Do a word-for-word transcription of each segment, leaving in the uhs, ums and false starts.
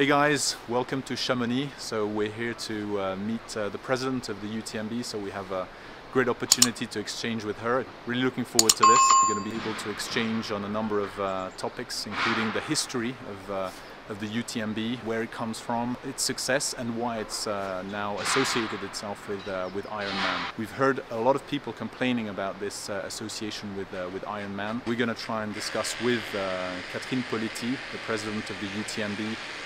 Hey guys, welcome to Chamonix. So we're here to uh, meet uh, the president of the U T M B, so we have a great opportunity to exchange with her. Really looking forward to this. We're going to be able to exchange on a number of uh, topics, including the history of, uh, of the U T M B, where it comes from, its success, and why it's uh, now associated itself with, uh, with Ironman. We've heard a lot of people complaining about this uh, association with, uh, with Ironman. We're going to try and discuss with uh, Catherine Poletti, the president of the U T M B,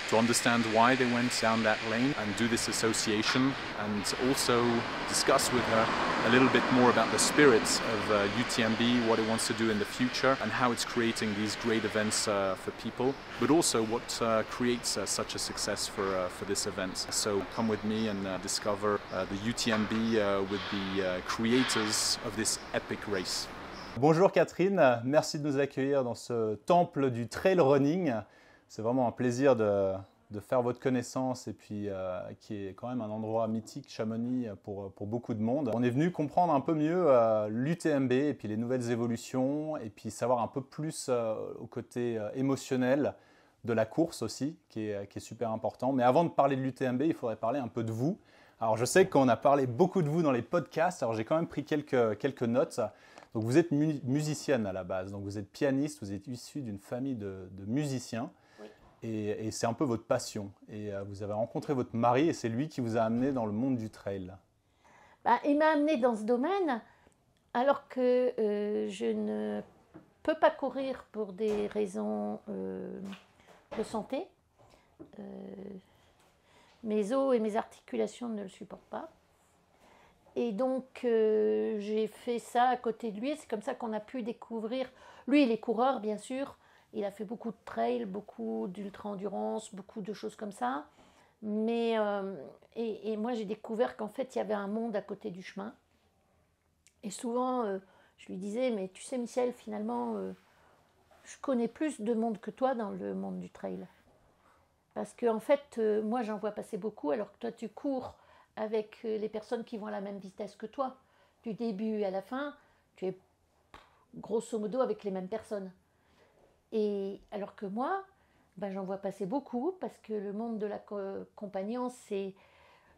to understand why they went down that lane and do this association, and also discuss with her a little bit more about the spirits of uh, U T M B, what it wants to do in the future and how it's creating these great events uh, for people, but also what uh, creates uh, such a success for, uh, for this event. So come with me and uh, discover uh, the U T M B uh, with the uh, creators of this epic race. Bonjour Catherine, merci de nous accueillir dans ce temple du trail running. C'est vraiment un plaisir de, de faire votre connaissance et puis euh, qui est quand même un endroit mythique, Chamonix, pour, pour beaucoup de monde. On est venu comprendre un peu mieux euh, l'U T M B et puis les nouvelles évolutions et puis savoir un peu plus euh, au côté euh, émotionnel de la course aussi, qui est, qui est super important. Mais avant de parler de l'U T M B, il faudrait parler un peu de vous. Alors je sais qu'on a parlé beaucoup de vous dans les podcasts, alors j'ai quand même pris quelques, quelques notes. Donc vous êtes mu musicienne à la base, donc vous êtes pianiste, vous êtes issu d'une famille de, de musiciens. Et, et c'est un peu votre passion. Et euh, vous avez rencontré votre mari et c'est lui qui vous a amené dans le monde du trail. Bah, il m'a amené dans ce domaine alors que euh, je ne peux pas courir pour des raisons euh, de santé. Euh, mes os et mes articulations ne le supportent pas. Et donc euh, j'ai fait ça à côté de lui. C'est comme ça qu'on a pu découvrir. Lui, il est coureur, bien sûr. Il a fait beaucoup de trail, beaucoup d'ultra-endurance, beaucoup de choses comme ça. Mais, euh, et, et moi, j'ai découvert qu'en fait, il y avait un monde à côté du chemin. Et souvent, euh, je lui disais, mais tu sais, Michel, finalement, euh, je connais plus de monde que toi dans le monde du trail. Parce qu'en fait, euh, moi, j'en vois passer beaucoup, alors que toi, tu cours avec les personnes qui vont à la même vitesse que toi. Du début à la fin, tu es grosso modo avec les mêmes personnes. Et alors que moi, ben j'en vois passer beaucoup parce que le monde de l'accompagnant, c'est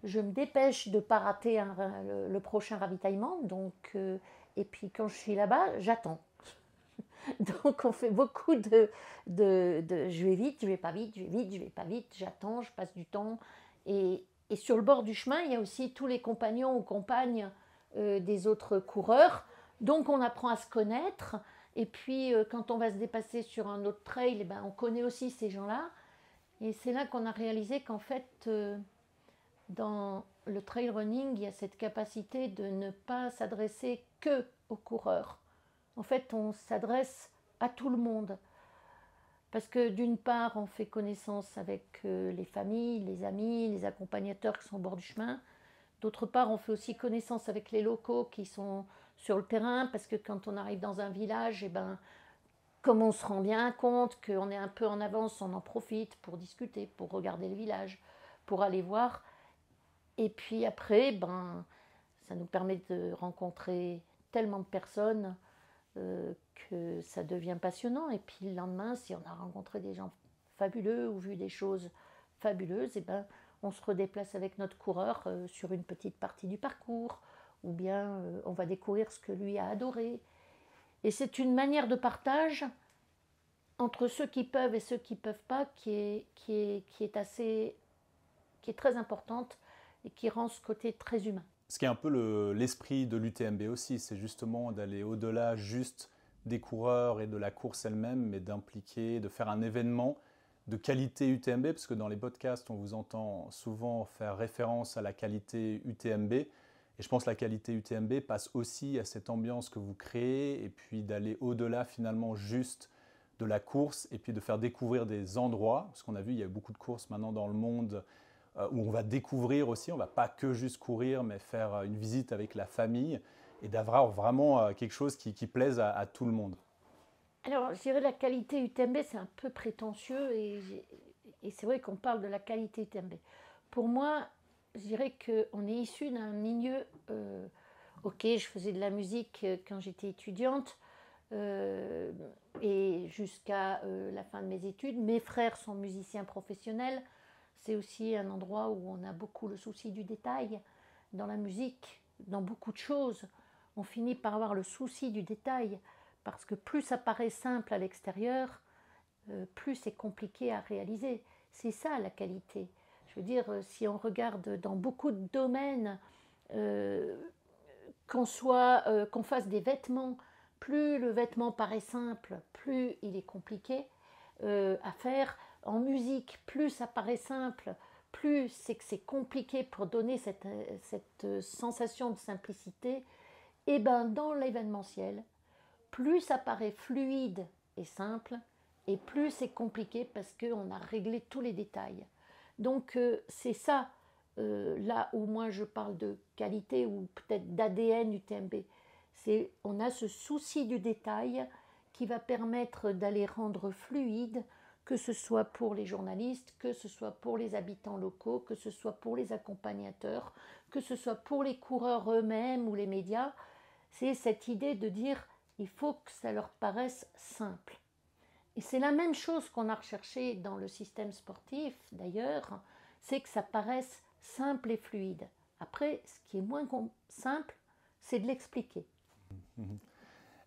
je me dépêche de ne pas rater un, le, le prochain ravitaillement. Donc, euh, et puis quand je suis là-bas, j'attends. Donc on fait beaucoup de, de, de je vais vite, je vais pas vite, je vais vite, je vais pas vite, j'attends, je passe du temps. Et, et sur le bord du chemin, il y a aussi tous les compagnons ou compagnes euh, des autres coureurs. Donc on apprend à se connaître. Et puis, euh, quand on va se dépasser sur un autre trail, eh ben, on connaît aussi ces gens-là. Et c'est là qu'on a réalisé qu'en fait, euh, dans le trail running, il y a cette capacité de ne pas s'adresser que aux coureurs. En fait, on s'adresse à tout le monde. Parce que d'une part, on fait connaissance avec euh, les familles, les amis, les accompagnateurs qui sont au bord du chemin. D'autre part, on fait aussi connaissance avec les locaux qui sont sur le terrain, parce que quand on arrive dans un village, et ben, comme on se rend bien compte qu'on est un peu en avance, on en profite pour discuter, pour regarder le village, pour aller voir. Et puis après, ben, ça nous permet de rencontrer tellement de personnes euh, que ça devient passionnant. Et puis le lendemain, si on a rencontré des gens fabuleux ou vu des choses fabuleuses, et ben, on se redéplace avec notre coureur euh, sur une petite partie du parcours, ou bien euh, on va découvrir ce que lui a adoré. Et c'est une manière de partage entre ceux qui peuvent et ceux qui ne peuvent pas qui est, qui est, qui est assez, qui est très importante et qui rend ce côté très humain. Ce qui est un peu le, l'esprit de l'U T M B aussi, c'est justement d'aller au-delà juste des coureurs et de la course elle-même, mais d'impliquer, de faire un événement de qualité U T M B, parce que dans les podcasts, on vous entend souvent faire référence à la qualité U T M B. Et je pense que la qualité U T M B passe aussi à cette ambiance que vous créez et puis d'aller au-delà finalement juste de la course et puis de faire découvrir des endroits. Parce qu'on a vu, il y a beaucoup de courses maintenant dans le monde où on va découvrir aussi, on ne va pas que juste courir, mais faire une visite avec la famille et d'avoir vraiment quelque chose qui, qui plaise à, à tout le monde. Alors, je dirais la qualité U T M B, c'est un peu prétentieux et, et c'est vrai qu'on parle de la qualité U T M B. Pour moi, je dirais qu'on est issu d'un milieu, euh, ok, je faisais de la musique quand j'étais étudiante euh, et jusqu'à euh, la fin de mes études. Mes frères sont musiciens professionnels, C'est aussi un endroit où on a beaucoup le souci du détail. Dans la musique, dans beaucoup de choses, on finit par avoir le souci du détail, parce que plus ça paraît simple à l'extérieur, euh, plus c'est compliqué à réaliser. C'est ça la qualité. Je veux dire, si on regarde dans beaucoup de domaines, euh, qu'on soit, euh, qu'on fasse des vêtements, plus le vêtement paraît simple, plus il est compliqué euh, à faire. En musique, plus ça paraît simple, plus c'est que c'est compliqué pour donner cette, cette sensation de simplicité. Et bien dans l'événementiel, plus ça paraît fluide et simple, et plus c'est compliqué parce qu'on a réglé tous les détails. Donc euh, c'est ça, euh, là où moi je parle de qualité ou peut-être d'A D N U T M B. C'est, on a ce souci du détail qui va permettre d'aller rendre fluide, que ce soit pour les journalistes, que ce soit pour les habitants locaux, que ce soit pour les accompagnateurs, que ce soit pour les coureurs eux-mêmes ou les médias. C'est cette idée de dire il faut que ça leur paraisse simple. Et c'est la même chose qu'on a recherché dans le système sportif, d'ailleurs, c'est que ça paraisse simple et fluide. Après, ce qui est moins simple, c'est de l'expliquer.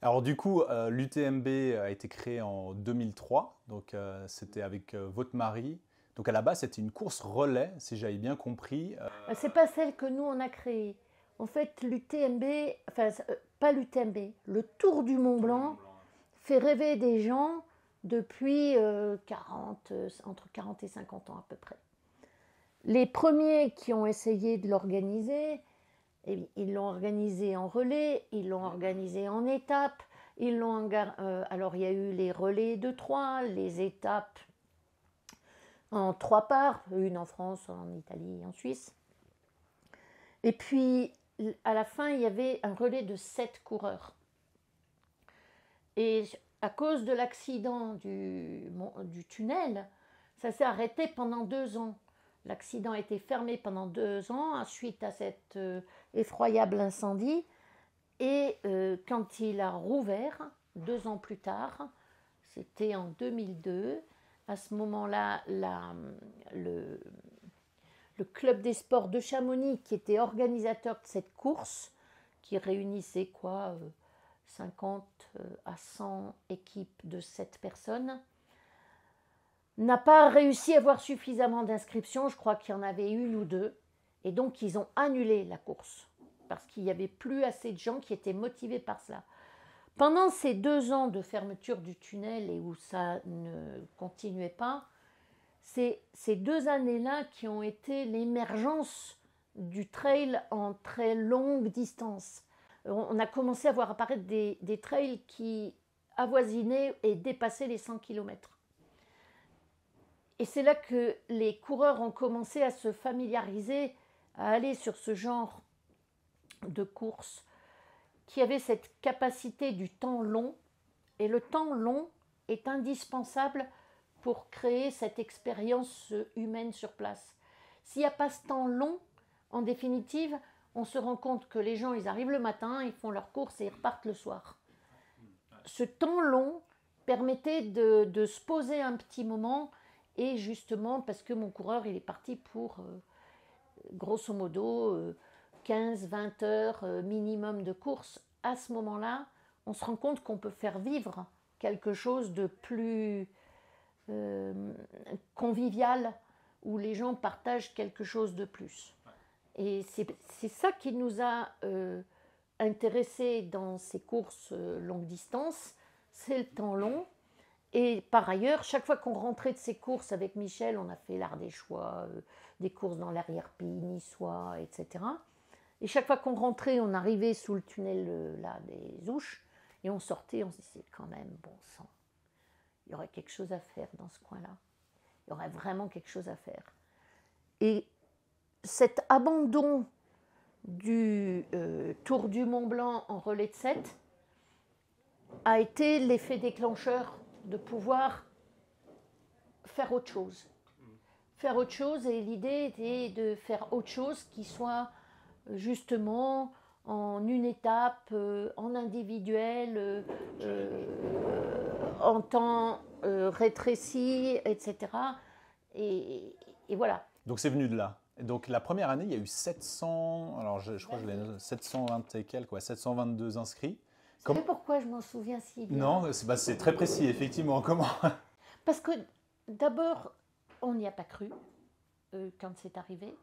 Alors du coup, euh, l'U T M B a été créé en deux mille trois, donc euh, c'était avec euh, votre mari. Donc à la base, c'était une course relais, si j'avais bien compris. Euh... C'est pas celle que nous, on a créée. En fait, l'U T M B, enfin, euh, pas l'U T M B, le Tour du Mont-Blanc fait rêver des gens depuis euh, quarante, entre quarante et cinquante ans à peu près. Les premiers qui ont essayé de l'organiser, eh, ils l'ont organisé en relais, ils l'ont organisé en étapes, ils l'ont, euh, alors il y a eu les relais de trois, les étapes en trois parts, une en France, en Italie, en Suisse. Et puis à la fin, il y avait un relais de sept coureurs. Et à cause de l'accident du, du tunnel, ça s'est arrêté pendant deux ans. L'accident a été fermé pendant deux ans suite à cet euh, effroyable incendie. Et euh, quand il a rouvert, deux ans plus tard, c'était en deux mille deux, à ce moment-là, la, le, le club des sports de Chamonix, qui était organisateur de cette course, qui réunissait quoi euh, cinquante à cent équipes de sept personnes, n'a pas réussi à avoir suffisamment d'inscriptions, je crois qu'il y en avait une ou deux, et donc ils ont annulé la course, parce qu'il n'y avait plus assez de gens qui étaient motivés par cela. Pendant ces deux ans de fermeture du tunnel et où ça ne continuait pas, c'est ces deux années-là qui ont été l'émergence du trail en très longue distance. On a commencé à voir apparaître des, des trails qui avoisinaient et dépassaient les cent kilomètres. Et c'est là que les coureurs ont commencé à se familiariser, à aller sur ce genre de course qui avait cette capacité du temps long. Et le temps long est indispensable pour créer cette expérience humaine sur place. S'il n'y a pas ce temps long, en définitive, on se rend compte que les gens, ils arrivent le matin, ils font leurs courses et ils repartent le soir. Ce temps long permettait de, de se poser un petit moment, et justement parce que mon coureur, il est parti pour, euh, grosso modo, euh, quinze à vingt heures euh, minimum de course. À ce moment-là, on se rend compte qu'on peut faire vivre quelque chose de plus euh, convivial, où les gens partagent quelque chose de plus. Et c'est, c'est ça qui nous a euh, intéressés dans ces courses euh, longue distance, c'est le temps long. Et par ailleurs, chaque fois qu'on rentrait de ces courses avec Michel, on a fait l'Ardéchois, euh, des courses dans l'arrière-pays, niçois, et cetera. Et chaque fois qu'on rentrait, on arrivait sous le tunnel euh, là, des Ouches, et on sortait, on se disait quand même, bon sang, il y aurait quelque chose à faire dans ce coin-là. Il y aurait vraiment quelque chose à faire. Et cet abandon du euh, Tour du Mont-Blanc en relais de sept a été l'effet déclencheur de pouvoir faire autre chose. Faire autre chose, et l'idée était de faire autre chose qui soit justement en une étape, euh, en individuel, euh, euh, en temps euh, rétréci, et cetera. Et, et voilà. Donc c'est venu de là. Donc la première année, il y a eu sept cents, alors je, je crois que je sept cent vingt et quelques, quoi, sept cent vingt-deux inscrits. Je Comme... sais pourquoi je m'en souviens si bien. Non, c'est bah, très précis, effectivement. Comment? Parce que d'abord, on n'y a pas cru euh, quand c'est arrivé.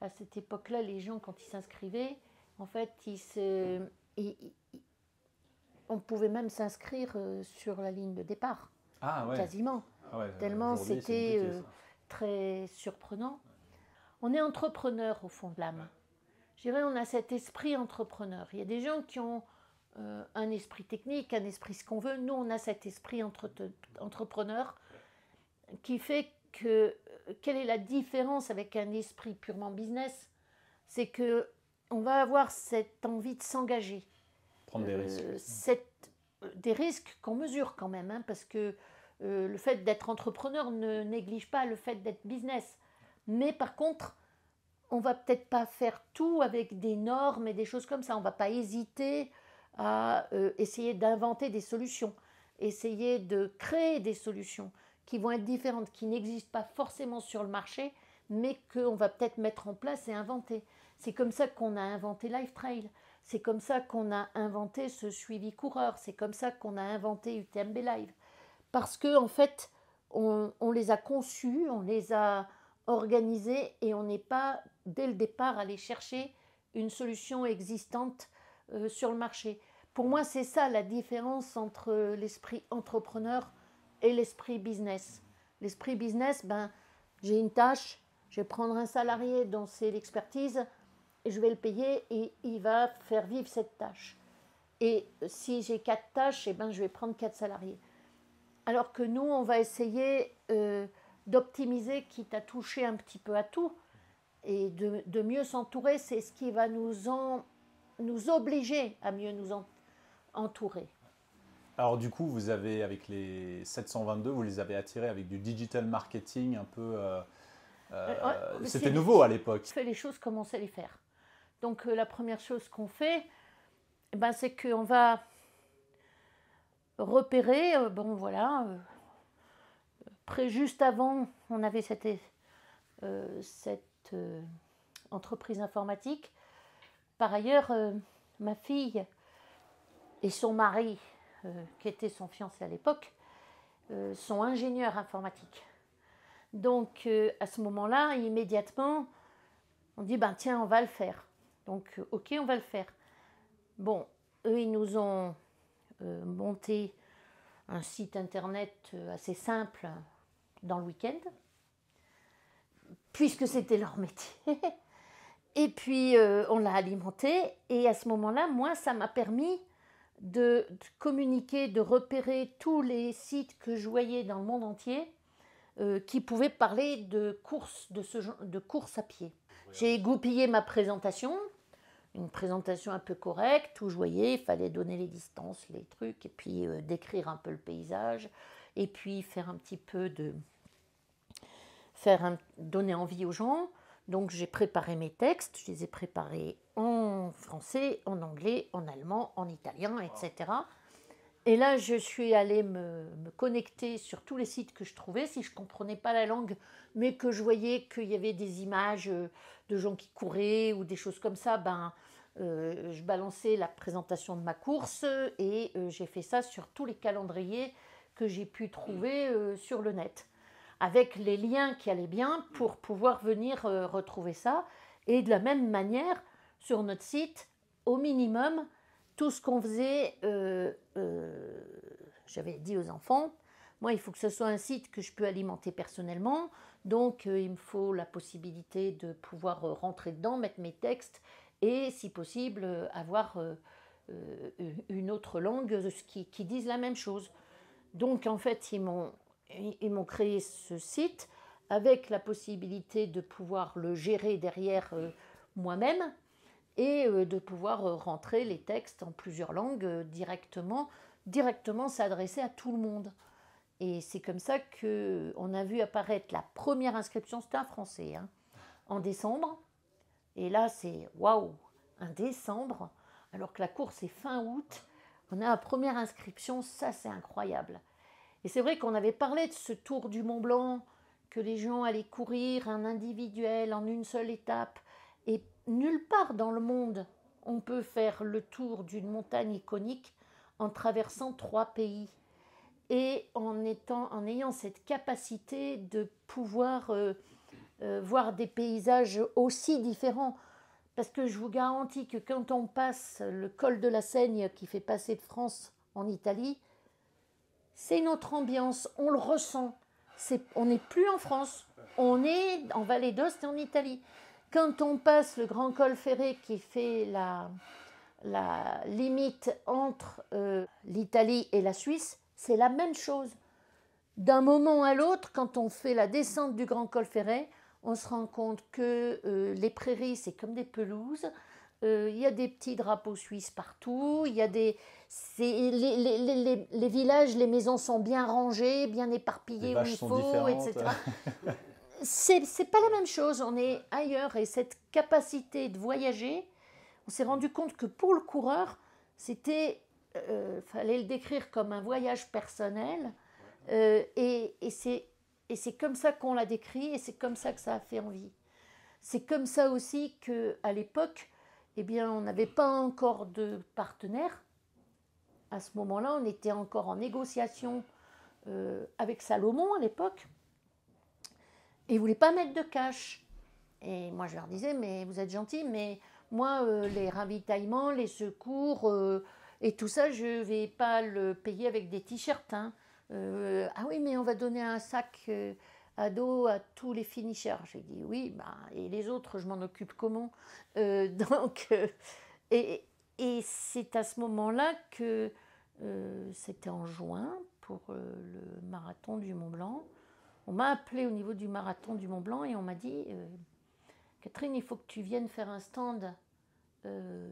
À cette époque-là, les gens, quand ils s'inscrivaient, en fait, ils se... ils, ils... on pouvait même s'inscrire sur la ligne de départ. Ah ouais. Quasiment. Ah ouais, tellement c'était euh, très surprenant. On est entrepreneur au fond de l'âme. Je dirais, on a cet esprit entrepreneur. Il y a des gens qui ont euh, un esprit technique, un esprit ce qu'on veut. Nous, on a cet esprit entre entrepreneur qui fait que... Quelle est la différence avec un esprit purement business? C'est qu'on va avoir cette envie de s'engager. Prendre des euh, risques. Cette, des risques qu'on mesure quand même, hein, parce que euh, le fait d'être entrepreneur ne néglige pas le fait d'être business. Mais par contre, on ne va peut-être pas faire tout avec des normes et des choses comme ça. On ne va pas hésiter à euh, essayer d'inventer des solutions, essayer de créer des solutions qui vont être différentes, qui n'existent pas forcément sur le marché, mais qu'on va peut-être mettre en place et inventer. C'est comme ça qu'on a inventé LiveTrail. C'est comme ça qu'on a inventé ce suivi coureur. C'est comme ça qu'on a inventé U T M B Live. Parce qu'en en fait, on, on les a conçus, on les a... organisé, et on n'est pas dès le départ allé chercher une solution existante euh, sur le marché. Pour moi, c'est ça la différence entre l'esprit entrepreneur et l'esprit business. L'esprit business, ben, j'ai une tâche, je vais prendre un salarié dont c'est l'expertise et je vais le payer et il va faire vivre cette tâche. Et si j'ai quatre tâches, eh ben, je vais prendre quatre salariés. Alors que nous, on va essayer... Euh, d'optimiser, quitte à toucher un petit peu à tout, et de, de mieux s'entourer, c'est ce qui va nous, en, nous obliger à mieux nous en, entourer. Alors du coup, vous avez, avec les sept cent vingt-deux, vous les avez attirés avec du digital marketing un peu... Euh, euh, ouais, c'était nouveau à l'époque. Les choses, comment on sait les faire. Donc euh, la première chose qu'on fait, ben, c'est qu'on va repérer, euh, bon voilà... Euh, Après, juste avant, on avait cette, euh, cette euh, entreprise informatique. Par ailleurs, euh, ma fille et son mari, euh, qui était son fiancé à l'époque, euh, sont ingénieurs informatiques. Donc, euh, à ce moment-là, immédiatement, on dit, ben tiens, on va le faire. Donc, ok, on va le faire. Bon, eux, ils nous ont euh, monté un site internet assez simple, dans le week-end, puisque c'était leur métier. Et puis, euh, on l'a alimenté. Et à ce moment-là, moi, ça m'a permis de, de communiquer, de repérer tous les sites que je voyais dans le monde entier euh, qui pouvaient parler de courses, de ce, de courses à pied. J'ai goupillé ma présentation, une présentation un peu correcte, où je voyais, il fallait donner les distances, les trucs, et puis euh, décrire un peu le paysage, et puis faire un petit peu de... faire un... donner envie aux gens. Donc j'ai préparé mes textes, je les ai préparés en français, en anglais, en allemand, en italien, et cetera. Et là, je suis allée me, me connecter sur tous les sites que je trouvais, si je ne comprenais pas la langue, mais que je voyais qu'il y avait des images de gens qui couraient ou des choses comme ça, ben, euh, je balançais la présentation de ma course et euh, j'ai fait ça sur tous les calendriers que j'ai pu trouver euh, sur le net, avec les liens qui allaient bien pour pouvoir venir euh, retrouver ça. Et de la même manière, sur notre site, au minimum, tout ce qu'on faisait, euh, euh, j'avais dit aux enfants, moi il faut que ce soit un site que je peux alimenter personnellement, donc euh, il me faut la possibilité de pouvoir euh, rentrer dedans, mettre mes textes et si possible euh, avoir euh, euh, une autre langue qui, qui dise la même chose. Donc en fait ils m'ont ils m'ont créé ce site avec la possibilité de pouvoir le gérer derrière euh, moi-même et euh, de pouvoir euh, rentrer les textes en plusieurs langues euh, directement, directement s'adresser à tout le monde. Et c'est comme ça qu'on a vu apparaître la première inscription, c'était un Français, hein, en décembre. Et là, c'est waouh, un décembre, alors que la course est fin août, on a la première inscription, ça c'est incroyable. Et c'est vrai qu'on avait parlé de ce Tour du Mont-Blanc que les gens allaient courir un individuel en une seule étape. Et nulle part dans le monde, on peut faire le tour d'une montagne iconique en traversant trois pays et en, étant, en ayant cette capacité de pouvoir euh, euh, voir des paysages aussi différents. Parce que je vous garantis que quand on passe le col de la Seigne qui fait passer de France en Italie, c'est notre ambiance, on le ressent. C'est, on n'est plus en France, on est en Val d'Aoste et en Italie. Quand on passe le Grand Col Ferré qui fait la, la limite entre euh, l'Italie et la Suisse, c'est la même chose. D'un moment à l'autre, quand on fait la descente du Grand Col Ferré, on se rend compte que euh, les prairies, c'est comme des pelouses. Euh, y a des petits drapeaux suisses partout. Y a des, les, les, les, les villages, les maisons sont bien rangées, bien éparpillées où il faut, et cetera C'est, c'est pas la même chose, on est ailleurs et cette capacité de voyager, on s'est rendu compte que pour le coureur, c'était, euh, fallait le décrire comme un voyage personnel euh, et, et, c'est, et c'est comme ça qu'on l'a décrit et c'est comme ça que ça a fait envie. C'est comme ça aussi qu'à l'époque, eh bien, on n'avait pas encore de partenaire. À ce moment-là, on était encore en négociation euh, avec Salomon à l'époque. Et ils ne voulaient pas mettre de cash. Et moi, je leur disais, mais vous êtes gentils, mais moi, euh, les ravitaillements, les secours euh, et tout ça, je ne vais pas le payer avec des t-shirts. Hein. Euh, ah oui, mais on va donner un sac euh, à dos à tous les finishers. J'ai dit, oui, bah, et les autres, je m'en occupe comment euh, donc, euh, et, et c'est à ce moment-là que euh, c'était en juin pour euh, le marathon du Mont Blanc. On m'a appelé au niveau du marathon du Mont Blanc et on m'a dit euh, « Catherine, il faut que tu viennes faire un stand euh,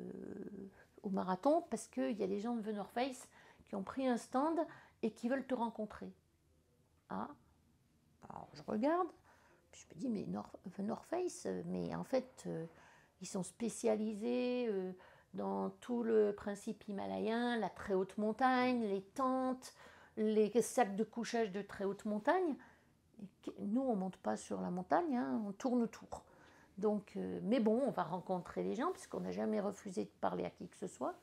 au marathon parce qu'il y a des gens de The North Face qui ont pris un stand et qui veulent te rencontrer. » Ah, alors je regarde, puis je me dis « Mais North, The North Face, mais en fait, euh, ils sont spécialisés euh, dans tout le principe himalayen, la très haute montagne, les tentes, les sacs de couchage de très haute montagne. » Nous, on ne monte pas sur la montagne, hein, on tourne autour. Donc, euh, mais bon, on va rencontrer les gens, puisqu'on n'a jamais refusé de parler à qui que ce soit.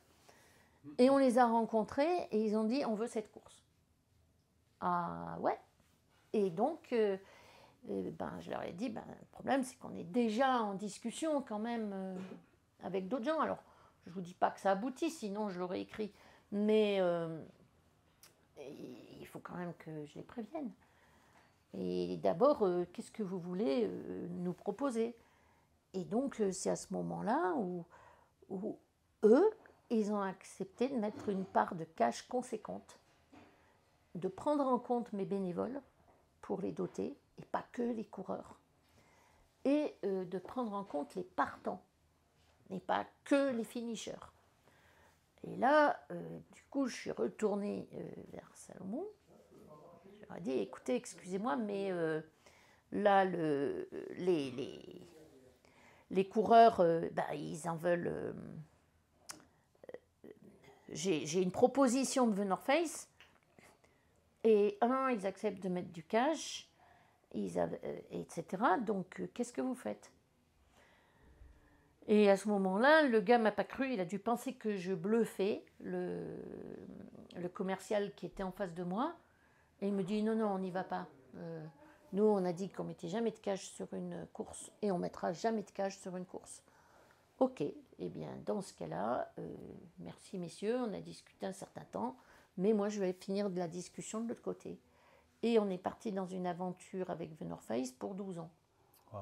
Et on les a rencontrés et ils ont dit, on veut cette course. Ah ouais. Et donc, euh, euh, ben, je leur ai dit, ben, le problème, c'est qu'on est déjà en discussion quand même euh, avec d'autres gens. Alors, je ne vous dis pas que ça aboutit, sinon je l'aurais écrit. Mais euh, il faut quand même que je les prévienne. Et d'abord, euh, qu'est-ce que vous voulez euh, nous proposer? Et donc, euh, c'est à ce moment-là où, où eux, ils ont accepté de mettre une part de cash conséquente, de prendre en compte mes bénévoles pour les doter, et pas que les coureurs, et euh, de prendre en compte les partants, et pas que les finishers. Et là, euh, du coup, je suis retournée euh, vers Salomon. On a dit, écoutez, excusez-moi, mais euh, là, le, les, les, les coureurs, euh, bah, ils en veulent... Euh, euh, j'ai, j'ai une proposition de The North Face. Et un, ils acceptent de mettre du cash, ils, euh, et cetera. Donc, euh, qu'est-ce que vous faites? Et à ce moment-là, le gars ne m'a pas cru. Il a dû penser que je bluffais le, le commercial qui était en face de moi. Et il me dit, non, non, on n'y va pas. Euh, nous, on a dit qu'on ne mettait jamais de cash sur une course et on ne mettra jamais de cash sur une course. OK. Eh bien, dans ce cas-là, euh, merci messieurs, on a discuté un certain temps, mais moi, je vais finir de la discussion de l'autre côté. Et on est parti dans une aventure avec The North Face pour douze ans. Wow.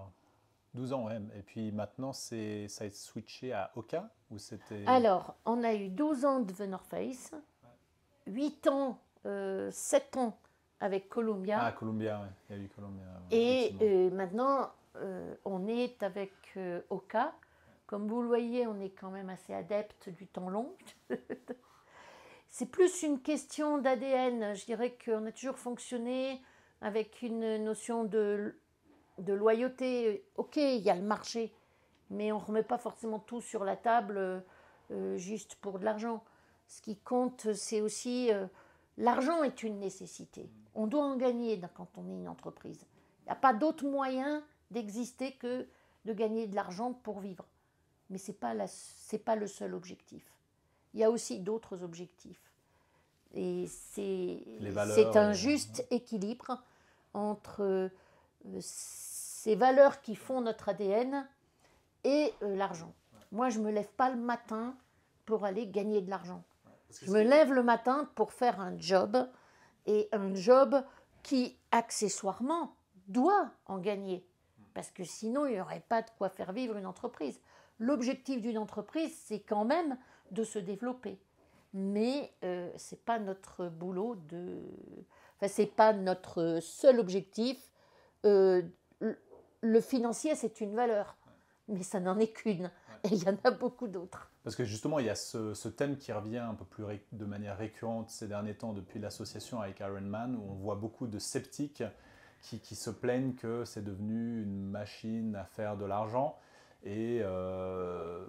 douze ans, ouais. Et puis maintenant, c'est, ça a été switché à Oka ou c'était... Alors, on a eu douze ans de The North Face, huit ans, euh, sept ans avec Columbia. Ah, Columbia, oui. Il y a eu Columbia. Ouais, et euh, maintenant, euh, on est avec euh, Oka. Comme vous le voyez, on est quand même assez adepte du temps long. C'est plus une question d'A D N. Je dirais qu'on a toujours fonctionné avec une notion de, de loyauté. OK, il y a le marché, mais on ne remet pas forcément tout sur la table euh, juste pour de l'argent. Ce qui compte, c'est aussi... Euh, l'argent est une nécessité. On doit en gagner quand on est une entreprise. Il n'y a pas d'autre moyen d'exister que de gagner de l'argent pour vivre. Mais ce n'est pas, pas le seul objectif. Il y a aussi d'autres objectifs. Et c'est un juste équilibre entre euh, ces valeurs qui font notre A D N et euh, l'argent. Moi, je ne me lève pas le matin pour aller gagner de l'argent. Je me lève le matin pour faire un job, et un job qui, accessoirement, doit en gagner. Parce que sinon, il n'y aurait pas de quoi faire vivre une entreprise. L'objectif d'une entreprise, c'est quand même de se développer. Mais euh, ce n'est pas notre boulot de... Enfin, ce n'est pas notre seul objectif. Euh, le financier, c'est une valeur, mais ça n'en est qu'une. Et il y en a beaucoup d'autres. Parce que justement, il y a ce, ce thème qui revient un peu plus ré, de manière récurrente ces derniers temps depuis l'association avec Ironman, où on voit beaucoup de sceptiques qui, qui se plaignent que c'est devenu une machine à faire de l'argent. Et euh,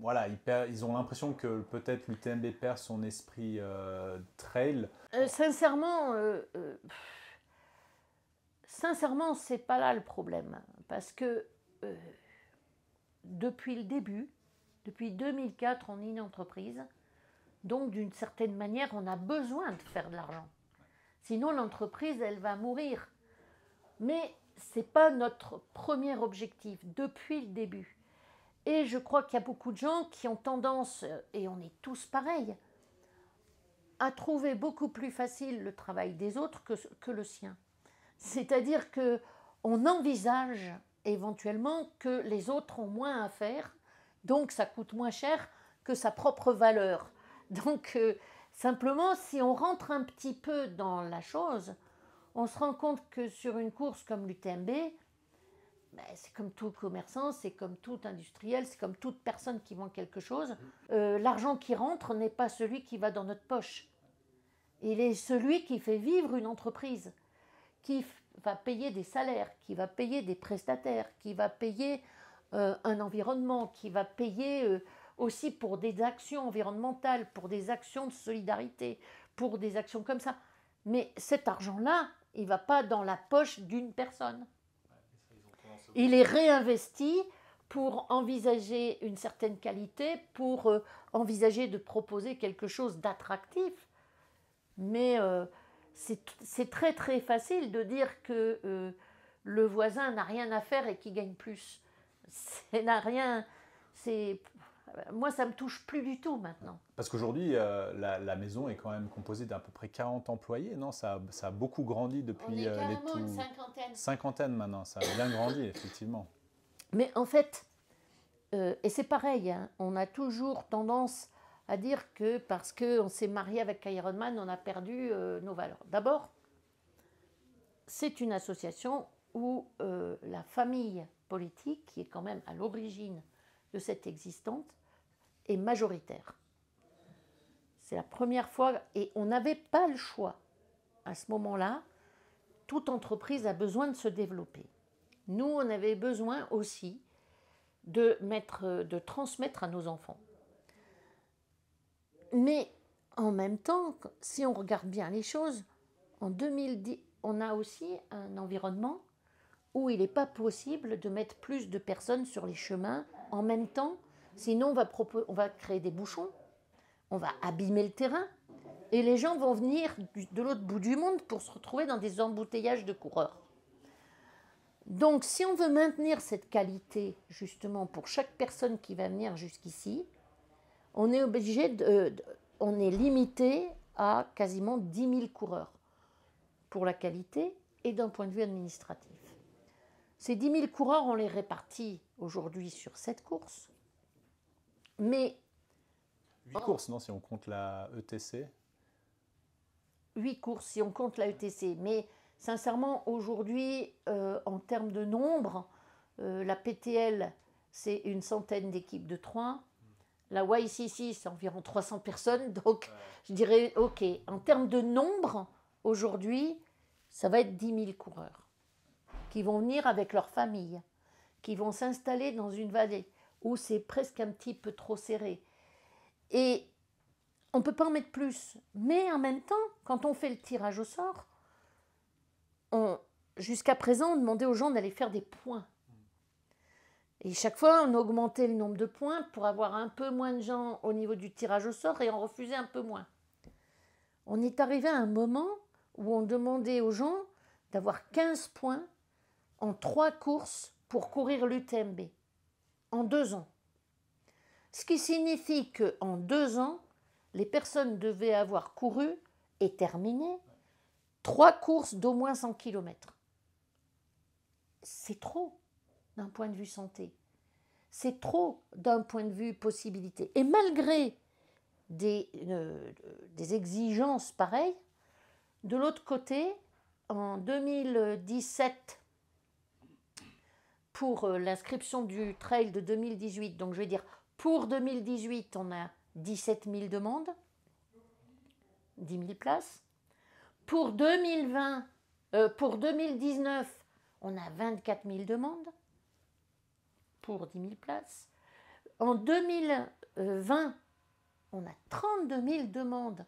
voilà, ils, per, ils ont l'impression que peut-être l'U T M B perd son esprit euh, trail. Euh, sincèrement, euh, euh, sincèrement, c'est pas là le problème. Parce que euh, depuis le début... Depuis deux mille quatre, on est une entreprise, donc d'une certaine manière, on a besoin de faire de l'argent. Sinon, l'entreprise, elle va mourir. Mais ce n'est pas notre premier objectif, depuis le début. Et je crois qu'il y a beaucoup de gens qui ont tendance, et on est tous pareils, à trouver beaucoup plus facile le travail des autres que, que le sien. C'est-à-dire qu'on envisage éventuellement que les autres ont moins à faire. Donc, ça coûte moins cher que sa propre valeur. Donc, euh, simplement, si on rentre un petit peu dans la chose, on se rend compte que sur une course comme l'U T M B, ben, c'est comme tout commerçant, c'est comme tout industriel, c'est comme toute personne qui vend quelque chose. Euh, l'argent qui rentre n'est pas celui qui va dans notre poche. Il est celui qui fait vivre une entreprise, qui va payer des salaires, qui va payer des prestataires, qui va payer... Euh, un environnement, qui va payer euh, aussi pour des actions environnementales, pour des actions de solidarité, pour des actions comme ça. Mais cet argent-là, il ne va pas dans la poche d'une personne. Il est réinvesti pour envisager une certaine qualité, pour euh, envisager de proposer quelque chose d'attractif. Mais euh, c'est très très facile de dire que euh, le voisin n'a rien à faire et qu'il gagne plus. Ça n'a rien, c'est... Moi, ça ne me touche plus du tout maintenant. Parce qu'aujourd'hui, euh, la, la maison est quand même composée d'à peu près quarante employés, non? Ça, ça a beaucoup grandi depuis euh, les tout... une cinquantaine. Cinquantaine maintenant, ça a bien grandi, effectivement. Mais en fait, euh, et c'est pareil, hein, on a toujours tendance à dire que parce qu'on s'est marié avec Ironman, on a perdu euh, nos valeurs. D'abord, c'est une association où euh, la famille... politique, qui est quand même à l'origine de cette existante, est majoritaire. C'est la première fois, et on n'avait pas le choix. À ce moment-là, toute entreprise a besoin de se développer. Nous, on avait besoin aussi de, mettre, de transmettre à nos enfants. Mais en même temps, si on regarde bien les choses, en deux mille dix, on a aussi un environnement où il n'est pas possible de mettre plus de personnes sur les chemins en même temps, sinon on va, on va créer des bouchons, on va abîmer le terrain, et les gens vont venir du, de l'autre bout du monde pour se retrouver dans des embouteillages de coureurs. Donc si on veut maintenir cette qualité, justement, pour chaque personne qui va venir jusqu'ici, on est obligé de, de, on est limité à quasiment dix mille coureurs, pour la qualité et d'un point de vue administratif. Ces dix mille coureurs, on les répartit aujourd'hui sur sept courses. Mais... huit courses, non, si on compte la E T C. huit courses, si on compte la E T C. Mais sincèrement, aujourd'hui, euh, en termes de nombre, euh, la P T L, c'est une centaine d'équipes de trois. La Y C C, c'est environ trois cents personnes. Donc, je dirais, OK, en termes de nombre, aujourd'hui, ça va être dix mille coureurs qui vont venir avec leur famille, qui vont s'installer dans une vallée où c'est presque un petit peu trop serré. Et on ne peut pas en mettre plus. Mais en même temps, quand on fait le tirage au sort, on, jusqu'à présent, on demandait aux gens d'aller faire des points. Et chaque fois, on augmentait le nombre de points pour avoir un peu moins de gens au niveau du tirage au sort et en refuser un peu moins. On est arrivé à un moment où on demandait aux gens d'avoir quinze points en trois courses pour courir l'U T M B, en deux ans. Ce qui signifie qu'en deux ans, les personnes devaient avoir couru et terminé trois courses d'au moins cent kilomètres. C'est trop d'un point de vue santé. C'est trop d'un point de vue possibilité. Et malgré des, euh, des exigences pareilles, de l'autre côté, en deux mille dix-sept, pour l'inscription du trail de deux mille dix-huit, donc je vais dire pour deux mille dix-huit, on a dix-sept mille demandes, dix mille places. Pour deux mille vingt, euh, pour deux mille dix-neuf, on a vingt-quatre mille demandes pour dix mille places. En deux mille vingt, on a trente-deux mille demandes.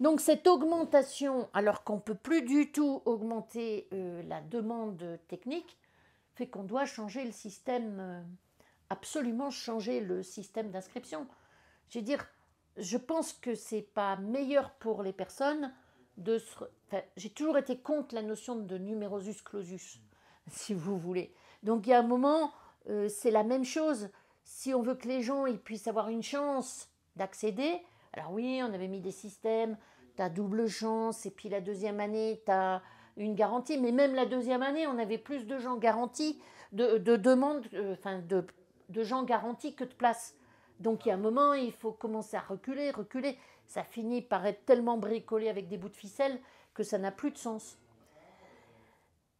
Donc cette augmentation, alors qu'on ne peut plus du tout augmenter euh, la demande technique, fait qu'on doit changer le système, euh, absolument changer le système d'inscription. Je veux dire, je pense que ce n'est pas meilleur pour les personnes de se... Enfin, j'ai toujours été contre la notion de numerus clausus, si vous voulez. Donc il y a un moment, euh, c'est la même chose. Si on veut que les gens ils puissent avoir une chance d'accéder... Alors oui, on avait mis des systèmes, tu as double chance, et puis la deuxième année, tu as une garantie. Mais même la deuxième année, on avait plus de gens garantis, de, de demandes, euh, enfin de, de gens garantis que de places. Donc il y a un moment, il faut commencer à reculer, reculer. Ça finit par être tellement bricolé avec des bouts de ficelle que ça n'a plus de sens.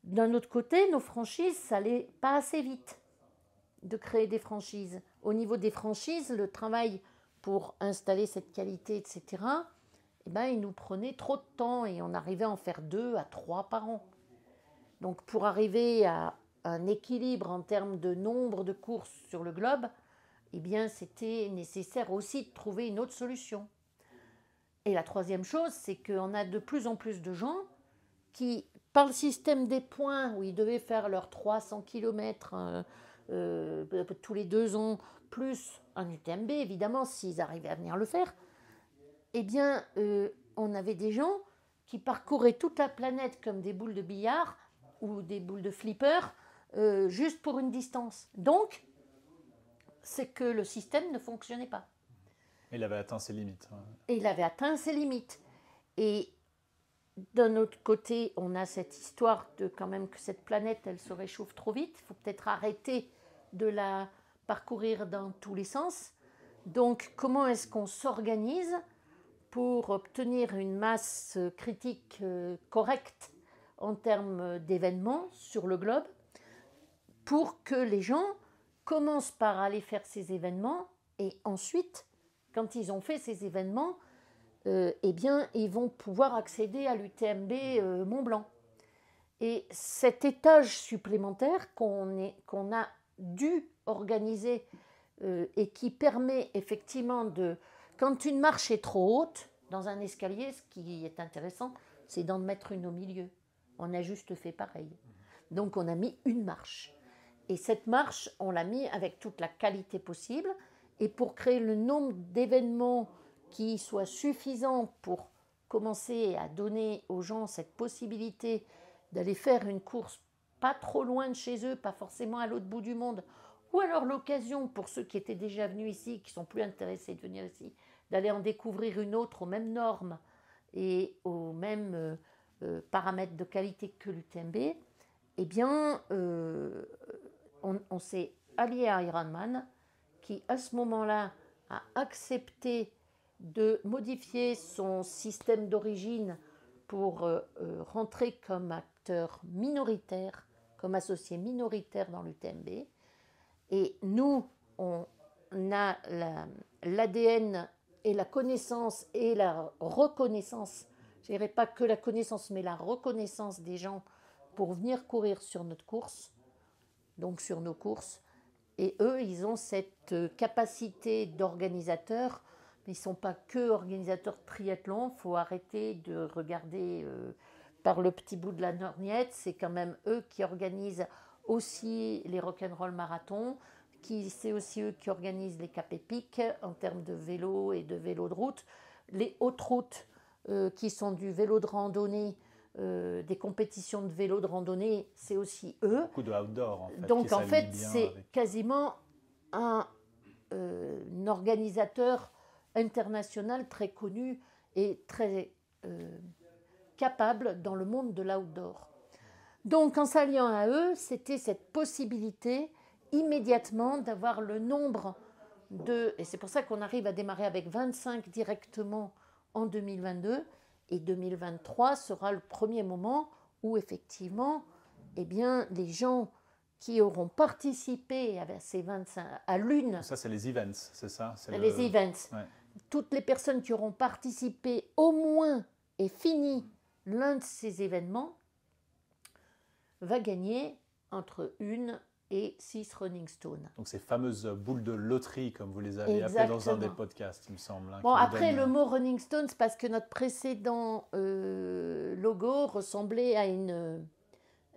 D'un autre côté, nos franchises, ça n'allait pas assez vite de créer des franchises. Au niveau des franchises, le travail... pour installer cette qualité, et cetera, eh ben, il nous prenait trop de temps et on arrivait à en faire deux à trois par an. Donc pour arriver à un équilibre en termes de nombre de courses sur le globe, eh bien, c'était nécessaire aussi de trouver une autre solution. Et la troisième chose, c'est qu'on a de plus en plus de gens qui, par le système des points, où ils devaient faire leurs trois cents kilomètres euh, euh, tous les deux ans, plus un U T M B, évidemment, s'ils arrivaient à venir le faire, eh bien, euh, on avait des gens qui parcouraient toute la planète comme des boules de billard ou des boules de flipper, euh, juste pour une distance. Donc, c'est que le système ne fonctionnait pas. Il avait atteint ses limites. Et il avait atteint ses limites. Et d'un autre côté, on a cette histoire de quand même que cette planète, elle se réchauffe trop vite. Il faut peut-être arrêter de la... parcourir dans tous les sens. Donc, comment est-ce qu'on s'organise pour obtenir une masse critique euh, correcte en termes d'événements sur le globe pour que les gens commencent par aller faire ces événements et ensuite, quand ils ont fait ces événements, euh, eh bien, ils vont pouvoir accéder à l'U T M B euh, Mont Blanc. Et cet étage supplémentaire qu'on est, qu'on a dû organisé euh, et qui permet effectivement de... Quand une marche est trop haute, dans un escalier, ce qui est intéressant, c'est d'en mettre une au milieu. On a juste fait pareil. Donc on a mis une marche. Et cette marche, on l'a mis avec toute la qualité possible. Et pour créer le nombre d'événements qui soient suffisants pour commencer à donner aux gens cette possibilité d'aller faire une course pas trop loin de chez eux, pas forcément à l'autre bout du monde, ou alors l'occasion pour ceux qui étaient déjà venus ici, qui sont plus intéressés de venir ici, d'aller en découvrir une autre aux mêmes normes et aux mêmes euh, euh, paramètres de qualité que l'U T M B, eh bien, euh, on, on s'est allié à Ironman, qui à ce moment-là a accepté de modifier son système d'origine pour euh, euh, rentrer comme acteur minoritaire, comme associé minoritaire dans l'U T M B. Et nous, on a la, l'A D N et la connaissance et la reconnaissance, je ne dirais pas que la connaissance, mais la reconnaissance des gens pour venir courir sur notre course, donc sur nos courses. Et eux, ils ont cette capacité d'organisateurs, mais ils ne sont pas que organisateurs triathlon, il faut arrêter de regarder... Euh, par le petit bout de la lorgnette, c'est quand même eux qui organisent aussi les rock'n'roll marathons, qui c'est aussi eux qui organisent les cap épiques en termes de vélo et de vélo de route, les hautes routes euh, qui sont du vélo de randonnée, euh, des compétitions de vélo de randonnée, c'est aussi eux. Beaucoup de outdoor en fait. Donc en fait c'est avec... quasiment un, euh, un organisateur international très connu et très euh, capable dans le monde de l'outdoor. Donc en s'alliant à eux, c'était cette possibilité immédiatement d'avoir le nombre de... Et c'est pour ça qu'on arrive à démarrer avec vingt-cinq directement en deux mille vingt-deux, et deux mille vingt-trois sera le premier moment où effectivement, eh bien, les gens qui auront participé à ces vingt-cinq, à l'une... Ça c'est les events, c'est ça? Les le... events. Ouais. Toutes les personnes qui auront participé au moins et fini l'un de ces événements va gagner entre une et six Running Stones. Donc ces fameuses boules de loterie, comme vous les avez appelées dans un des podcasts, il me semble. Hein, bon, après donne... le mot Running Stones, parce que notre précédent euh, logo ressemblait à une,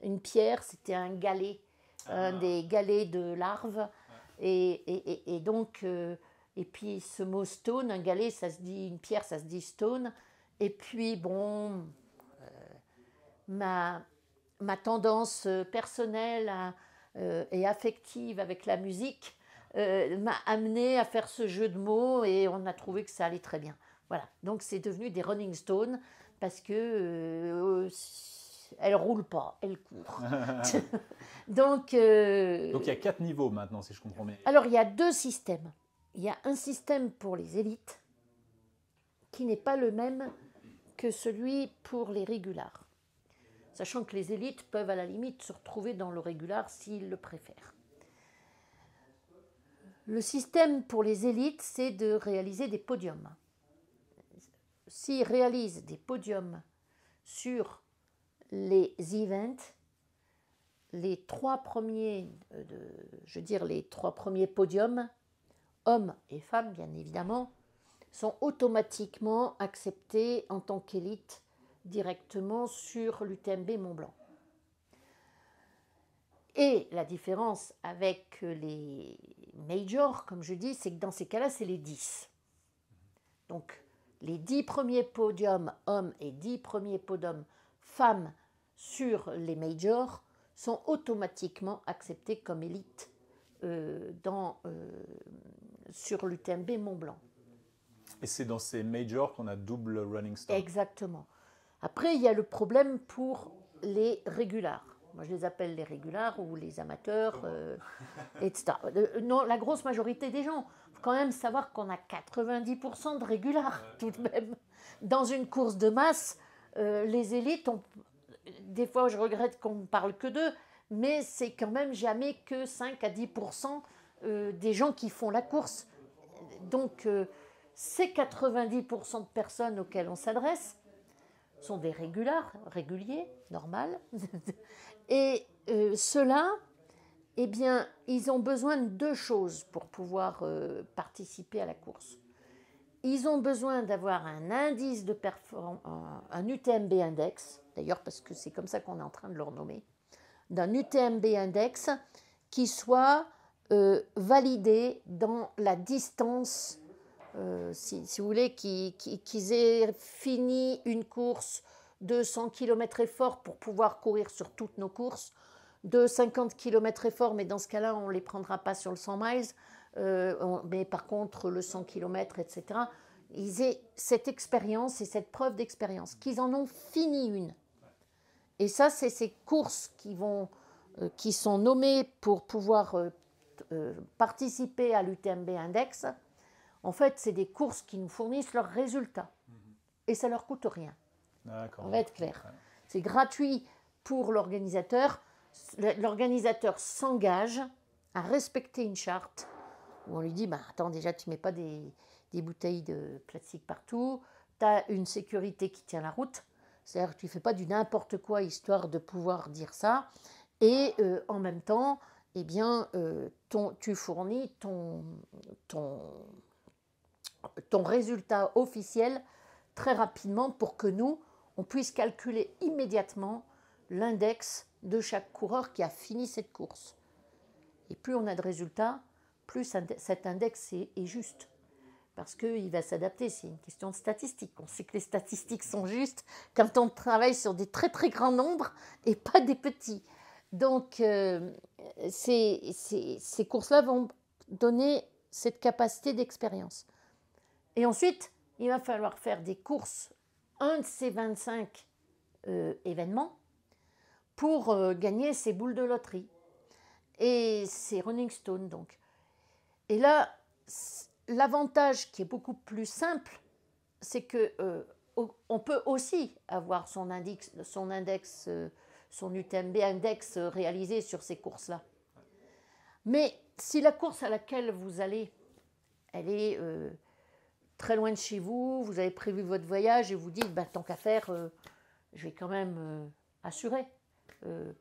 une pierre, c'était un galet, ah. un des galets de larves. Ah. Et, et, et, et donc, euh, et puis ce mot stone, un galet, ça se dit, une pierre, ça se dit stone. Et puis, bon, euh, ma, ma tendance personnelle à, euh, et affective avec la musique euh, m'a amenée à faire ce jeu de mots et on a trouvé que ça allait très bien. Voilà, donc c'est devenu des Running Stones parce que euh, elles ne roulent pas, elles courent. Donc, euh, donc, il y a quatre niveaux maintenant, si je comprends bien. Alors, il y a deux systèmes. Il y a un système pour les élites qui n'est pas le même que celui pour les régulars, sachant que les élites peuvent à la limite se retrouver dans le régular s'ils le préfèrent. Le système pour les élites, c'est de réaliser des podiums. S'ils réalisent des podiums sur les events, les trois premiers, euh, de, je veux dire les trois premiers podiums, hommes et femmes bien évidemment, sont automatiquement acceptés en tant qu'élite directement sur l'U T M B Mont Blanc. Et la différence avec les majors, comme je dis, c'est que dans ces cas-là, c'est les dix. Donc, les dix premiers podiums hommes et dix premiers podiums femmes sur les majors sont automatiquement acceptés comme élite euh, dans, euh, sur l'U T M B Mont Blanc. Et c'est dans ces majors qu'on a double Running Stone. Exactement. Après, il y a le problème pour les régulars. Moi, je les appelle les régulars ou les amateurs, euh, et cetera. Euh, non, la grosse majorité des gens. Il faut quand même savoir qu'on a quatre-vingt-dix pour cent de régulars, tout de même. Dans une course de masse, euh, les élites, ont... des fois, je regrette qu'on ne parle que d'eux, mais c'est quand même jamais que cinq à dix pour cent euh, des gens qui font la course. Donc... Euh, Ces quatre-vingt-dix pour cent de personnes auxquelles on s'adresse sont des régulars, réguliers, normal. Et euh, ceux-là, eh bien, ils ont besoin de deux choses pour pouvoir euh, participer à la course. Ils ont besoin d'avoir un indice de performance, un U T M B Index, d'ailleurs parce que c'est comme ça qu'on est en train de le renommer, d'un U T M B Index qui soit euh, validé dans la distance. Euh, si, si vous voulez, qu'ils qu'ils aient fini une course de cent kilomètres effort pour pouvoir courir sur toutes nos courses, de cinquante kilomètres effort, mais dans ce cas-là, on ne les prendra pas sur le cent miles, euh, on, mais par contre, le cent kilomètres, et cetera, ils aient cette expérience et cette preuve d'expérience, qu'ils en ont fini une. Et ça, c'est ces courses qui, vont, euh, qui sont nommées pour pouvoir euh, euh, participer à l'U T M B Index. En fait, c'est des courses qui nous fournissent leurs résultats. Et ça ne leur coûte rien. D'accord. On va être clair. Ouais. C'est gratuit pour l'organisateur. L'organisateur s'engage à respecter une charte où on lui dit bah, « Attends, déjà, tu ne mets pas des, des bouteilles de plastique partout. Tu as une sécurité qui tient la route. C'est-à-dire que tu ne fais pas du n'importe quoi histoire de pouvoir dire ça. Et euh, en même temps, eh bien, euh, ton, tu fournis ton... ton ton résultat officiel très rapidement pour que nous, on puisse calculer immédiatement l'index de chaque coureur qui a fini cette course. Et plus on a de résultats, plus cet index est, est juste. Parce qu'il va s'adapter, c'est une question de statistique. On sait que les statistiques sont justes quand on travaille sur des très très grands nombres et pas des petits. Donc euh, ces, ces, ces courses-là vont donner cette capacité d'expérience. Et ensuite, il va falloir faire des courses, un de ces vingt-cinq euh, événements, pour euh, gagner ces boules de loterie. Et ces Running Stones, donc. Et là, l'avantage qui est beaucoup plus simple, c'est que euh, on peut aussi avoir son index, son index, euh, son U T M B index réalisé sur ces courses-là. Mais si la course à laquelle vous allez, elle est euh, très loin de chez vous, vous avez prévu votre voyage et vous dites, bah, tant qu'à faire, euh, je vais quand même euh, assurer. Euh,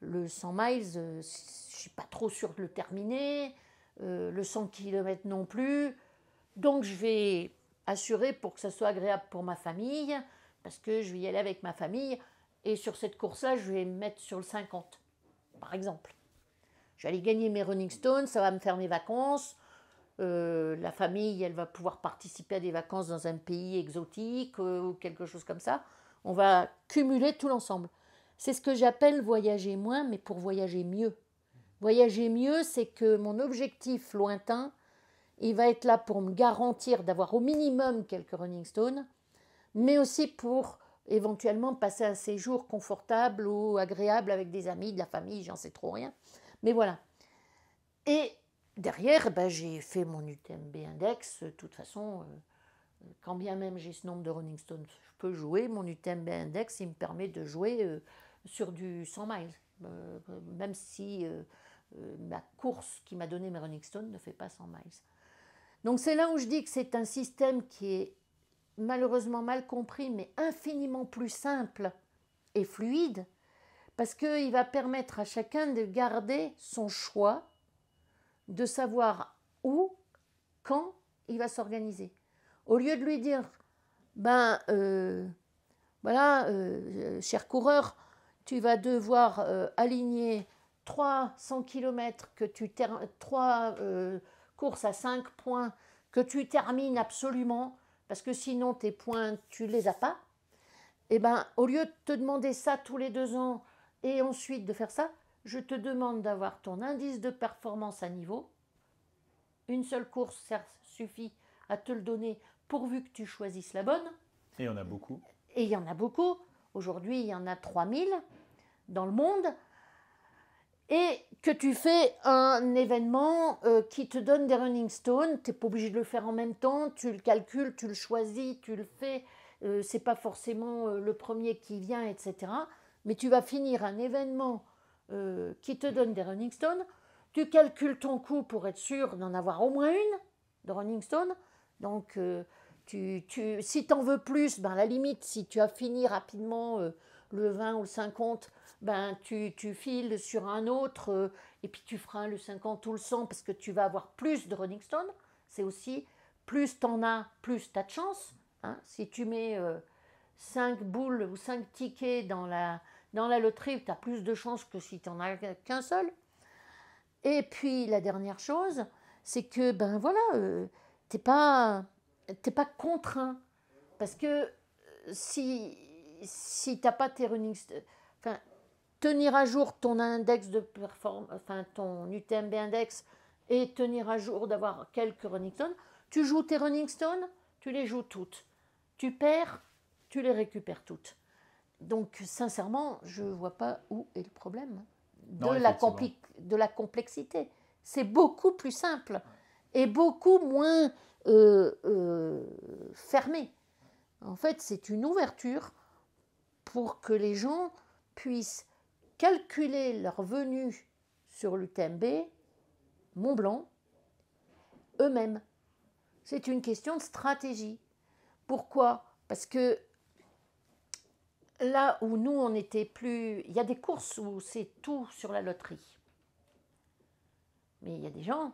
le cent miles, euh, je ne suis pas trop sûre de le terminer. Euh, le cent kilomètres non plus, donc je vais assurer pour que ça soit agréable pour ma famille, parce que je vais y aller avec ma famille, et sur cette course-là, je vais me mettre sur le cinquante, par exemple. Je vais aller gagner mes Running Stones, ça va me faire mes vacances, euh, la famille, elle va pouvoir participer à des vacances dans un pays exotique, euh, ou quelque chose comme ça, on va cumuler tout l'ensemble. C'est ce que j'appelle voyager moins, mais pour voyager mieux. Voyager mieux, c'est que mon objectif lointain, il va être là pour me garantir d'avoir au minimum quelques Running Stones, mais aussi pour éventuellement passer un séjour confortable ou agréable avec des amis, de la famille, j'en sais trop rien. Mais voilà. Et derrière, ben, j'ai fait mon U T M B Index. De toute façon, quand bien même j'ai ce nombre de Running Stones, je peux jouer. Mon U T M B Index, il me permet de jouer sur du cent miles. Euh, même si euh, euh, ma course qui m'a donné mes Running Stones ne fait pas cent miles. Donc c'est là où je dis que c'est un système qui est malheureusement mal compris, mais infiniment plus simple et fluide, parce qu'il va permettre à chacun de garder son choix, de savoir où, quand il va s'organiser. Au lieu de lui dire, ben euh, voilà, euh, cher coureur, tu vas devoir euh, aligner trois cents kilomètres, que tu trois euh, courses à cinq points que tu termines absolument, parce que sinon tes points, tu ne les as pas. Et ben, au lieu de te demander ça tous les deux ans et ensuite de faire ça, je te demande d'avoir ton indice de performance à niveau. Une seule course, ça suffit à te le donner pourvu que tu choisisses la bonne. Et il y en a beaucoup. Et il y en a beaucoup. Aujourd'hui, il y en a trois mille dans le monde, et que tu fais un événement euh, qui te donne des Running Stones, tu n'es pas obligé de le faire en même temps, tu le calcules, tu le choisis, tu le fais, euh, ce n'est pas forcément euh, le premier qui vient, et cetera. Mais tu vas finir un événement euh, qui te donne des Running Stones, tu calcules ton coût pour être sûr d'en avoir au moins une de Running Stone, donc... Euh, Tu, tu, si tu en veux plus, ben à la limite, si tu as fini rapidement euh, le vingt ou le cinquante, ben tu, tu files sur un autre euh, et puis tu feras le cinquante ou le cent parce que tu vas avoir plus de Running Stone. C'est aussi, plus tu en as, plus tu as de chance. Hein. Si tu mets euh, cinq boules ou cinq tickets dans la, dans la loterie, tu as plus de chance que si tu n'en as qu'un seul. Et puis la dernière chose, c'est que, ben voilà, euh, t'es pas... t'es pas contraint, parce que si, si t'as pas tes running, enfin, tenir à jour ton index de performance, enfin ton U T M B index et tenir à jour d'avoir quelques Running Stones, tu joues tes Running Stones, tu les joues toutes, tu perds, tu les récupères toutes. Donc sincèrement, je vois pas où est le problème de, non, la, compli de la complexité. C'est beaucoup plus simple et beaucoup moins Euh, euh, fermé. En fait, c'est une ouverture pour que les gens puissent calculer leur venue sur l'U T M B Mont Blanc eux-mêmes. C'est une question de stratégie. Pourquoi? Parce que là où nous, on était plus... Il y a des courses où c'est tout sur la loterie. Mais il y a des gens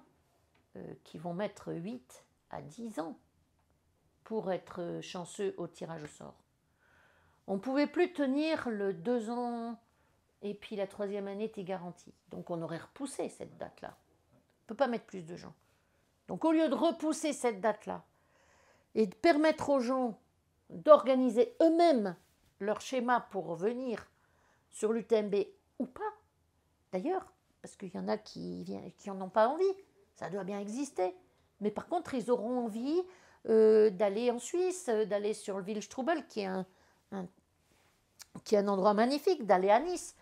euh, qui vont mettre huit à dix ans pour être chanceux au tirage au sort. On ne pouvait plus tenir le deux ans et puis la troisième année était garantie. Donc on aurait repoussé cette date-là. On ne peut pas mettre plus de gens. Donc au lieu de repousser cette date-là et de permettre aux gens d'organiser eux-mêmes leur schéma pour revenir sur l'U T M B ou pas, d'ailleurs, parce qu'il y en a qui n'en ont pas envie, ça doit bien exister. Mais par contre, ils auront envie euh, d'aller en Suisse, d'aller sur le Wildstrubel, qui est un, un, qui est un endroit magnifique, d'aller à Nice.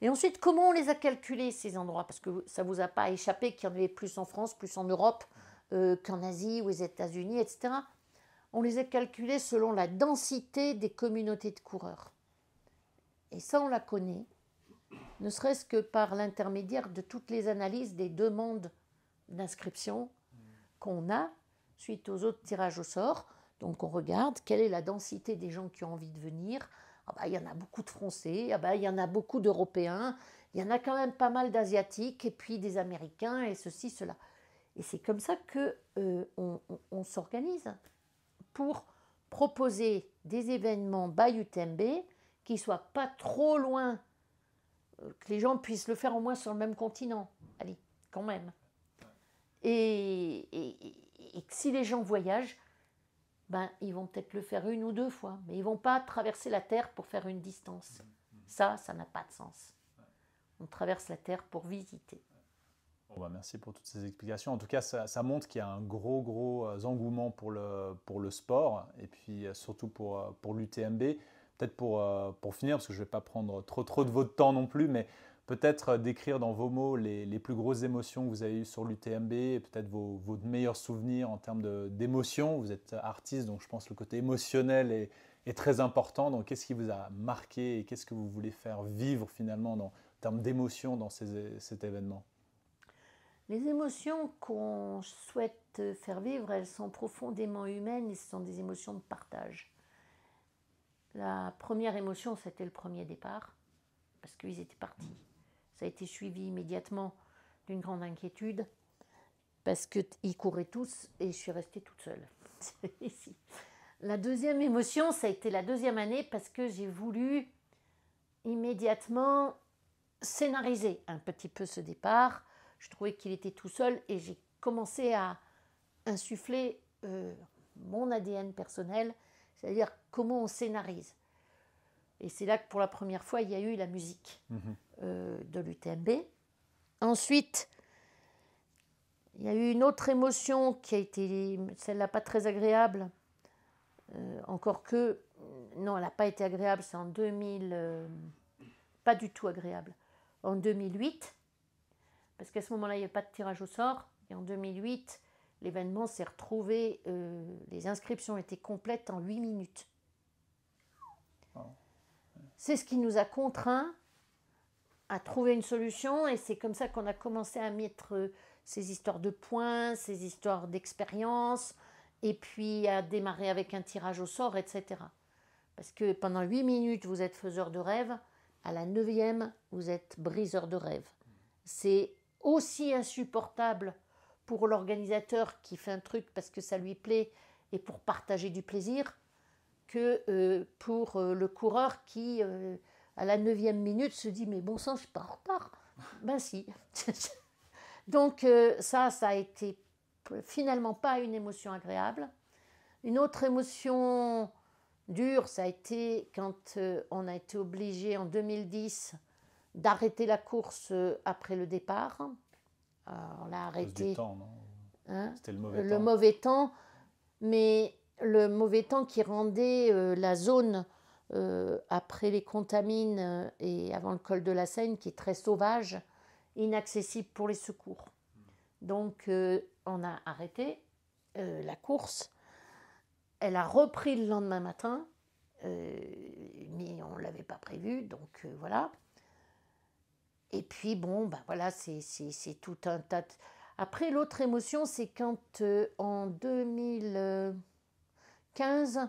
Et ensuite, comment on les a calculés, ces endroits? Parce que ça ne vous a pas échappé qu'il y en avait plus en France, plus en Europe, euh, qu'en Asie ou aux États-Unis, et cetera. On les a calculés selon la densité des communautés de coureurs. Et ça, on la connaît, ne serait-ce que par l'intermédiaire de toutes les analyses des demandes d'inscription qu'on a suite aux autres tirages au sort. Donc, on regarde quelle est la densité des gens qui ont envie de venir. Ah bah, il y en a beaucoup de Français, ah bah, il y en a beaucoup d'Européens, il y en a quand même pas mal d'Asiatiques, et puis des Américains, et ceci, cela. Et c'est comme ça qu'on euh, on, on s'organise pour proposer des événements by U T M B qui ne soient pas trop loin, que les gens puissent le faire au moins sur le même continent. Allez, quand même. Et, et, et que si les gens voyagent, ben, ils vont peut-être le faire une ou deux fois, mais ils ne vont pas traverser la Terre pour faire une distance. Ça, ça n'a pas de sens. On traverse la Terre pour visiter. Bon, bah merci pour toutes ces explications. En tout cas, ça, ça montre qu'il y a un gros, gros engouement pour le, pour le sport, et puis surtout pour, pour l'U T M B. Peut-être pour, pour finir, parce que je ne vais pas prendre trop, trop de votre temps non plus, mais peut-être décrire dans vos mots les, les plus grosses émotions que vous avez eues sur l'U T M B et peut-être vos, vos meilleurs souvenirs en termes d'émotions. Vous êtes artiste, donc je pense que le côté émotionnel est, est très important. Donc, qu'est-ce qui vous a marqué et qu'est-ce que vous voulez faire vivre finalement dans, en termes d'émotions dans ces, cet événement? Les émotions qu'on souhaite faire vivre, elles sont profondément humaines et ce sont des émotions de partage. La première émotion, c'était le premier départ, parce qu'ils étaient partis. Ça a été suivi immédiatement d'une grande inquiétude, parce qu'ils couraient tous et je suis restée toute seule. Ici. La deuxième émotion, ça a été la deuxième année, parce que j'ai voulu immédiatement scénariser un petit peu ce départ. Je trouvais qu'il était tout seul et j'ai commencé à insuffler euh, mon A D N personnel, c'est-à-dire comment on scénarise. Et c'est là que pour la première fois, il y a eu la musique mmh. euh, de l'U T M B. Ensuite, il y a eu une autre émotion qui a été, celle-là pas très agréable, euh, encore que, non, elle n'a pas été agréable, c'est en deux mille, euh, pas du tout agréable, en deux mille huit, parce qu'à ce moment-là, il n'y avait pas de tirage au sort, et en deux mille huit, l'événement s'est retrouvé, euh, les inscriptions étaient complètes en huit minutes. Oh. C'est ce qui nous a contraints à trouver une solution et c'est comme ça qu'on a commencé à mettre ces histoires de points, ces histoires d'expérience et puis à démarrer avec un tirage au sort, et cetera. Parce que pendant huit minutes, vous êtes faiseur de rêve, à la neuvième, vous êtes briseur de rêve. C'est aussi insupportable pour l'organisateur qui fait un truc parce que ça lui plaît et pour partager du plaisir, que euh, pour euh, le coureur qui, euh, à la neuvième minute, se dit « mais bon sang, je suis pas en retard ». Ben si. Donc euh, ça, ça a été finalement pas une émotion agréable. Une autre émotion dure, ça a été quand euh, on a été obligé en deux mille dix d'arrêter la course euh, après le départ. Alors, on l'a arrêté. Hein? C'était le mauvais le temps. Le mauvais temps, mais le mauvais temps qui rendait euh, la zone euh, après les Contamines euh, et avant le col de la Seigne, qui est très sauvage, inaccessible pour les secours. Donc, euh, on a arrêté euh, la course. Elle a repris le lendemain matin, euh, mais on ne l'avait pas prévu, donc euh, voilà. Et puis, bon, ben voilà, c'est tout un tas de... Après, l'autre émotion, c'est quand euh, en deux mille... Euh, quinze,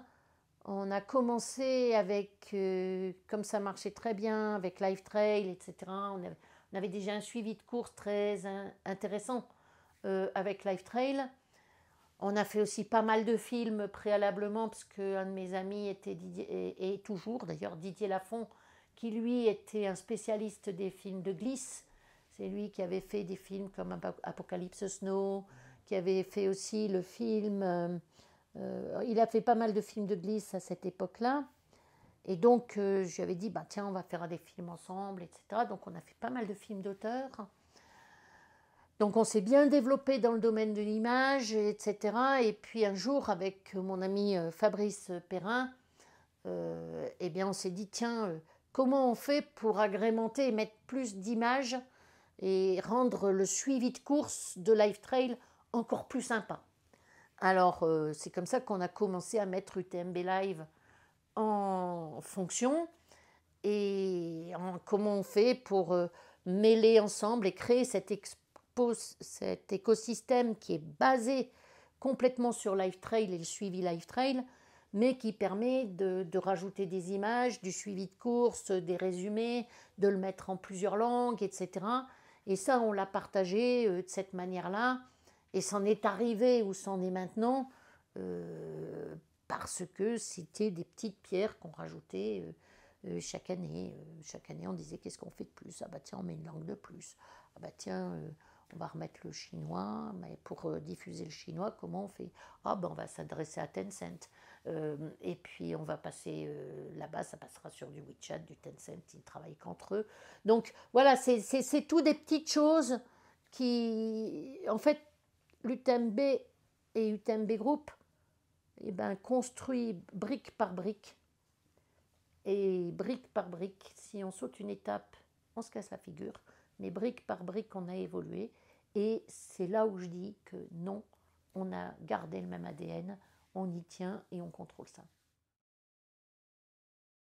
on a commencé avec, euh, comme ça marchait très bien, avec LiveTrail, et cetera. On avait, on avait déjà un suivi de course très in, intéressant euh, avec LiveTrail. On a fait aussi pas mal de films préalablement, parce qu'un de mes amis était Didier, et, et toujours d'ailleurs Didier Laffont, qui lui était un spécialiste des films de glisse. C'est lui qui avait fait des films comme Apocalypse Snow, qui avait fait aussi le film... Euh, euh, il a fait pas mal de films de glisse à cette époque-là. Et donc, euh, je lui avais dit, bah, tiens, on va faire des films ensemble, et cetera. Donc, on a fait pas mal de films d'auteur. Donc, on s'est bien développé dans le domaine de l'image, et cetera. Et puis, un jour, avec mon ami Fabrice Perrin, euh, eh bien, on s'est dit, tiens, euh, comment on fait pour agrémenter et mettre plus d'images et rendre le suivi de course de LiveTrail encore plus sympa. Alors, euh, c'est comme ça qu'on a commencé à mettre U T M B Live en fonction, et en, comment on fait pour euh, mêler ensemble et créer cet, expo, cet écosystème qui est basé complètement sur LiveTrail et le suivi LiveTrail, mais qui permet de, de rajouter des images, du suivi de course, des résumés, de le mettre en plusieurs langues, et cetera. Et ça, on l'a partagé euh, de cette manière-là, et c'en est arrivé où c'en est maintenant, euh, parce que c'était des petites pierres qu'on rajoutait euh, euh, chaque année. Euh, chaque année, on disait, qu'est-ce qu'on fait de plus? Ah bah tiens, on met une langue de plus. Ah bah tiens, euh, on va remettre le chinois, mais pour euh, diffuser le chinois, comment on fait? Ah bah on va s'adresser à Tencent. Euh, et puis on va passer euh, là-bas, ça passera sur du WeChat, du Tencent, ils ne travaillent qu'entre eux. Donc voilà, c'est, c'est, c'est tout des petites choses qui, en fait, l'U T M B et U T M B Group, eh ben, construit brique par brique. Et brique par brique, si on saute une étape, on se casse la figure. Mais brique par brique, on a évolué. Et c'est là où je dis que non, on a gardé le même A D N. On y tient et on contrôle ça.